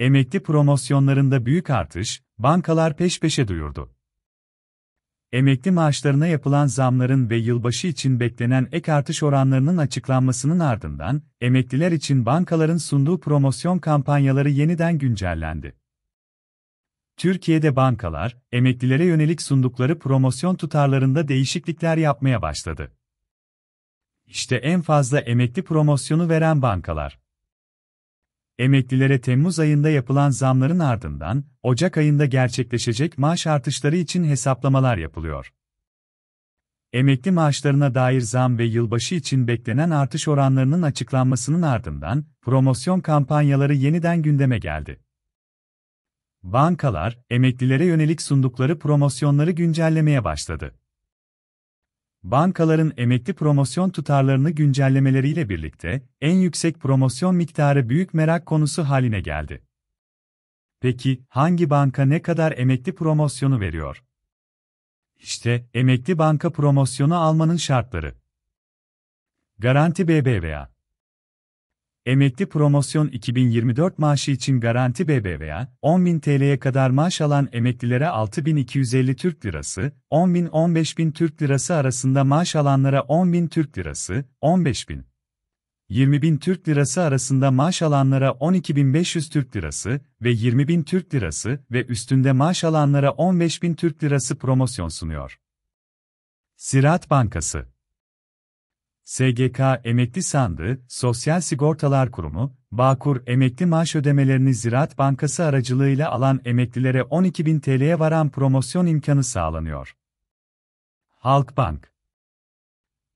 Emekli promosyonlarında büyük artış, bankalar peş peşe duyurdu. Emekli maaşlarına yapılan zamların ve yılbaşı için beklenen ek artış oranlarının açıklanmasının ardından, emekliler için bankaların sunduğu promosyon kampanyaları yeniden güncellendi. Türkiye'de bankalar, emeklilere yönelik sundukları promosyon tutarlarında değişiklikler yapmaya başladı. İşte en fazla emekli promosyonu veren bankalar. Emeklilere Temmuz ayında yapılan zamların ardından, Ocak ayında gerçekleşecek maaş artışları için hesaplamalar yapılıyor. Emekli maaşlarına dair zam ve yılbaşı için beklenen artış oranlarının açıklanmasının ardından, promosyon kampanyaları yeniden gündeme geldi. Bankalar, emeklilere yönelik sundukları promosyonları güncellemeye başladı. Bankaların emekli promosyon tutarlarını güncellemeleriyle birlikte, en yüksek promosyon miktarı büyük merak konusu haline geldi. Peki, hangi banka ne kadar emekli promosyonu veriyor? İşte, emekli banka promosyonu almanın şartları. Garanti BBVA. Emekli promosyon 2024 maaşı için Garanti BBVA, 10.000 TL'ye kadar maaş alan emeklilere 6.250 Türk Lirası, 10.000-15.000 Türk Lirası arasında maaş alanlara 10.000 Türk Lirası, 15.000-20.000 Türk Lirası arasında maaş alanlara 12.500 Türk Lirası ve 20.000 Türk Lirası ve üstünde maaş alanlara 15.000 Türk Lirası promosyon sunuyor. Ziraat Bankası. SGK Emekli Sandığı, Sosyal Sigortalar Kurumu, Bağkur emekli maaş ödemelerini Ziraat Bankası aracılığıyla alan emeklilere 12.000 TL'ye varan promosyon imkanı sağlanıyor. Halkbank.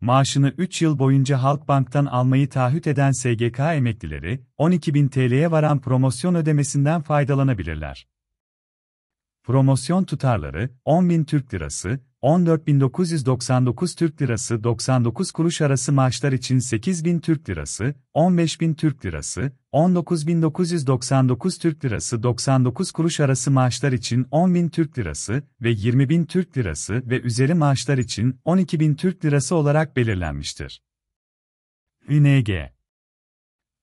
Maaşını 3 yıl boyunca Halkbank'tan almayı taahhüt eden SGK emeklileri, 12.000 TL'ye varan promosyon ödemesinden faydalanabilirler. Promosyon tutarları, 10.000 Türk Lirası, 14.999 Türk Lirası 99 kuruş arası maaşlar için 8.000 Türk Lirası, 15.000 Türk Lirası, 19.999 Türk Lirası 99 kuruş arası maaşlar için 10.000 Türk Lirası ve 20.000 Türk Lirası ve üzeri maaşlar için 12.000 Türk Lirası olarak belirlenmiştir. ÜNEG.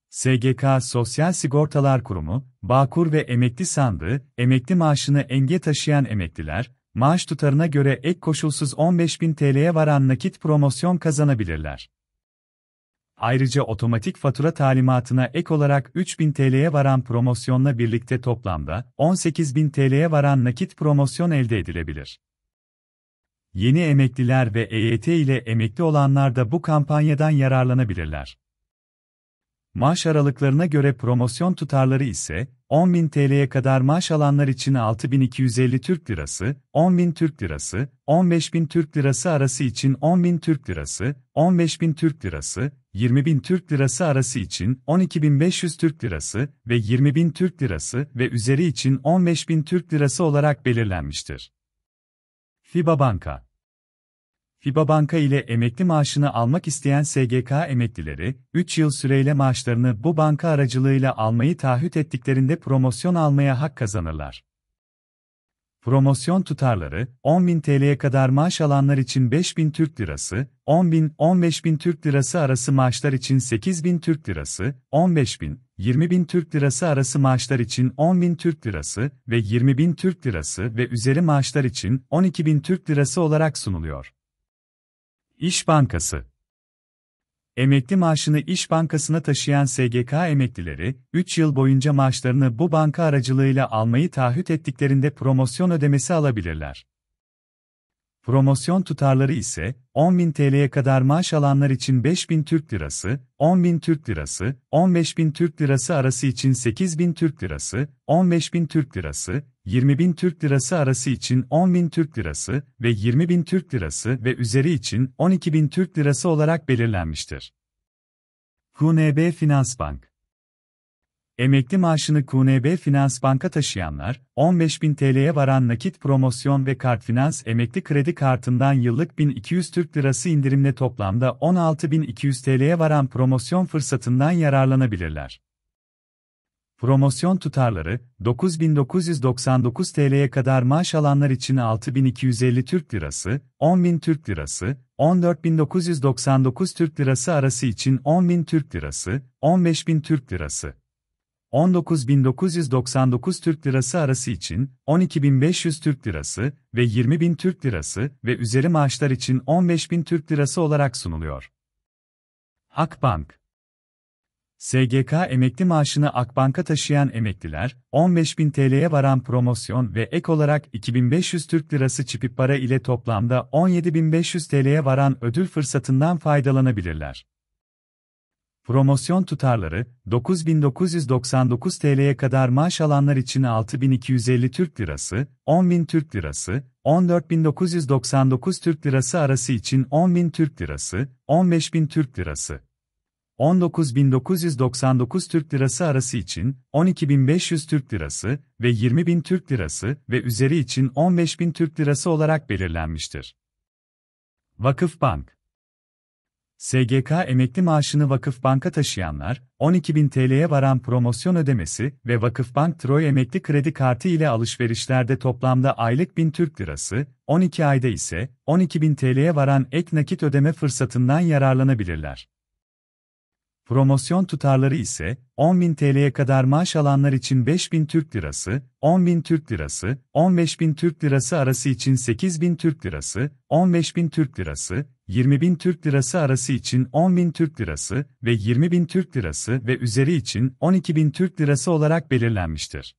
SGK Sosyal Sigortalar Kurumu, Bağkur ve Emekli Sandığı, emekli maaşını enge taşıyan emekliler, maaş tutarına göre ek koşulsuz 15.000 TL'ye varan nakit promosyon kazanabilirler. Ayrıca otomatik fatura talimatına ek olarak 3.000 TL'ye varan promosyonla birlikte toplamda 18.000 TL'ye varan nakit promosyon elde edilebilir. Yeni emekliler ve EYT ile emekli olanlar da bu kampanyadan yararlanabilirler. Maaş aralıklarına göre promosyon tutarları ise, 10.000 TL'ye kadar maaş alanlar için 6.250 Türk Lirası, 10.000 Türk Lirası, 15.000 Türk Lirası arası için 10.000 Türk Lirası, 15.000 Türk Lirası, 20.000 Türk Lirası arası için 12.500 Türk Lirası ve 20.000 Türk Lirası ve üzeri için 15.000 Türk Lirası olarak belirlenmiştir. Fibabanka. Fibabanka ile emekli maaşını almak isteyen SGK emeklileri, 3 yıl süreyle maaşlarını bu banka aracılığıyla almayı taahhüt ettiklerinde promosyon almaya hak kazanırlar. Promosyon tutarları, 10.000 TL'ye kadar maaş alanlar için 5.000 Türk Lirası, 10.000-15.000 Türk Lirası arası maaşlar için 8.000 Türk Lirası, 15.000-20.000 Türk Lirası arası maaşlar için 10.000 Türk Lirası ve 20.000 Türk Lirası ve üzeri maaşlar için 12.000 Türk Lirası olarak sunuluyor. İş Bankası. Emekli maaşını İş Bankası'na taşıyan SGK emeklileri, 3 yıl boyunca maaşlarını bu banka aracılığıyla almayı taahhüt ettiklerinde promosyon ödemesi alabilirler. Promosyon tutarları ise, 10.000 TL'ye kadar maaş alanlar için 5.000 Türk Lirası, 10.000 Türk Lirası, 15.000 Türk Lirası arası için 8.000 Türk Lirası, 15.000 Türk Lirası, 20.000 Türk Lirası arası için 10.000 Türk Lirası ve 20.000 Türk Lirası ve üzeri için 12.000 Türk Lirası olarak belirlenmiştir. QNB Finansbank. Emekli maaşını QNB Finansbank'a taşıyanlar, 15.000 TL'ye varan nakit promosyon ve CardFinans emekli kredi kartından yıllık 1.200 Türk Lirası indirimle toplamda 16.200 TL'ye varan promosyon fırsatından yararlanabilirler. Promosyon tutarları, 9.999 TL'ye kadar maaş alanlar için 6.250 Türk Lirası, 10.000 Türk Lirası, 14.999 Türk Lirası arası için 10.000 Türk Lirası, 15.000 Türk Lirası. 19.999 Türk Lirası arası için 12.500 Türk Lirası ve 20.000 Türk Lirası ve üzeri maaşlar için 15.000 Türk Lirası olarak sunuluyor. Akbank. SGK emekli maaşını Akbank'a taşıyan emekliler, 15.000 TL'ye varan promosyon ve ek olarak 2.500 Türk Lirası çipi para ile toplamda 17.500 TL'ye varan ödül fırsatından faydalanabilirler. Promosyon tutarları, 9.999 TL'ye kadar maaş alanlar için 6.250 Türk Lirası, 10.000 Türk Lirası, 14.999 Türk Lirası arası için 10.000 Türk Lirası, 15.000 Türk Lirası. 19.999 Türk Lirası arası için 12.500 Türk Lirası ve 20.000 Türk Lirası ve üzeri için 15.000 Türk Lirası olarak belirlenmiştir. Vakıfbank. SGK emekli maaşını Vakıfbank'a taşıyanlar, 12.000 TL'ye varan promosyon ödemesi ve Vakıfbank Troy emekli kredi kartı ile alışverişlerde toplamda aylık 1.000 Türk Lirası, 12 ayda ise 12.000 TL'ye varan ek nakit ödeme fırsatından yararlanabilirler. Promosyon tutarları ise, 10.000 TL'ye kadar maaş alanlar için 5.000 Türk Lirası, 10.000 Türk Lirası, 15.000 Türk Lirası arası için 8.000 Türk Lirası, 15.000 Türk Lirası, 20.000 Türk Lirası arası için 10.000 Türk Lirası ve 20.000 Türk Lirası ve üzeri için 12.000 Türk Lirası olarak belirlenmiştir.